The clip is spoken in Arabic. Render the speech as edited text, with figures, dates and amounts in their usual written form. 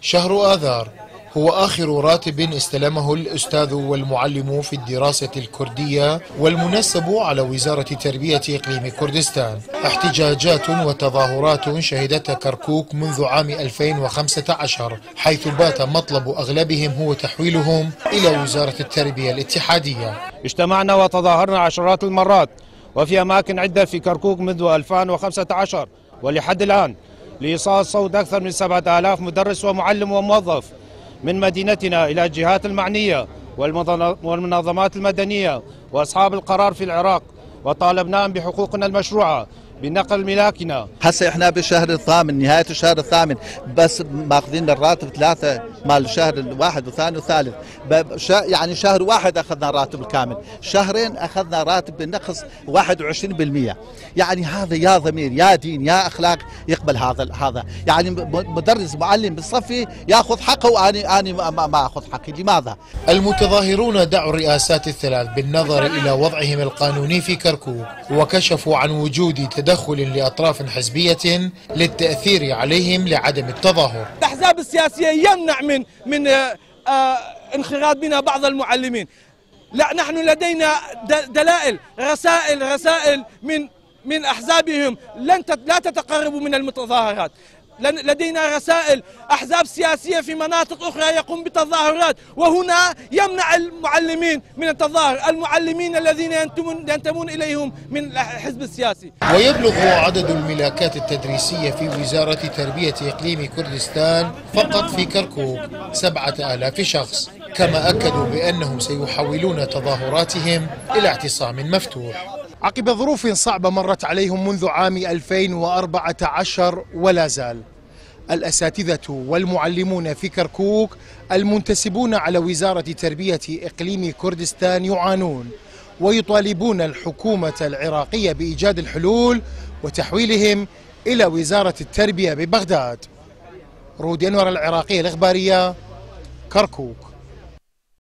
شهر آذار هو آخر راتب استلمه الأستاذ والمعلم في الدراسة الكردية والمنسب على وزارة تربية إقليم كردستان. احتجاجات وتظاهرات شهدتها كركوك منذ عام 2015، حيث بات مطلب أغلبهم هو تحويلهم إلى وزارة التربية الاتحادية. اجتمعنا وتظاهرنا عشرات المرات وفي أماكن عدة في كركوك منذ 2015 ولحد الآن لإيصال صوت أكثر من 7000 مدرس ومعلم وموظف من مدينتنا إلى الجهات المعنية والمنظمات المدنية وأصحاب القرار في العراق، وطالبناهم بحقوقنا المشروعة بنقل ملاكنا. هسه احنا بالشهر الثامن، نهاية الشهر الثامن، بس ماخذين الراتب 3 مال الشهر الواحد والثاني والثالث، يعني شهر واحد اخذنا الراتب الكامل، شهرين اخذنا راتب بنقص 21%. يعني هذا يا ضمير يا دين يا اخلاق يقبل هذا؟ يعني مدرس معلم بالصفي ياخذ حقه واني ما اخذ حقي، لماذا؟ المتظاهرون دعوا الرئاسات الثلاث بالنظر الى وضعهم القانوني في كركوك، وكشفوا عن وجود تدخل لأطراف حزبية للتأثير عليهم لعدم التظاهر. الأحزاب السياسية يمنع من انخراط بنا بعض المعلمين. لا، نحن لدينا دلائل، رسائل من أحزابهم لا تتقرب من المتظاهرات. لدينا رسائل أحزاب سياسية في مناطق أخرى يقوم بتظاهرات، وهنا يمنع المعلمين من التظاهر، المعلمين الذين ينتمون إليهم من الحزب السياسي. ويبلغ عدد الملاكات التدريسية في وزارة تربية إقليم كردستان فقط في كركوك 7000 شخص، كما أكدوا بأنهم سيحولون تظاهراتهم إلى اعتصام مفتوح. عقب ظروف صعبة مرت عليهم منذ عام 2014 ولا زال الأساتذة والمعلمون في كركوك المنتسبون على وزارة تربية إقليم كردستان يعانون ويطالبون الحكومة العراقية بإيجاد الحلول وتحويلهم إلى وزارة التربية ببغداد. رودي انوور، العراقية الإخبارية، كركوك.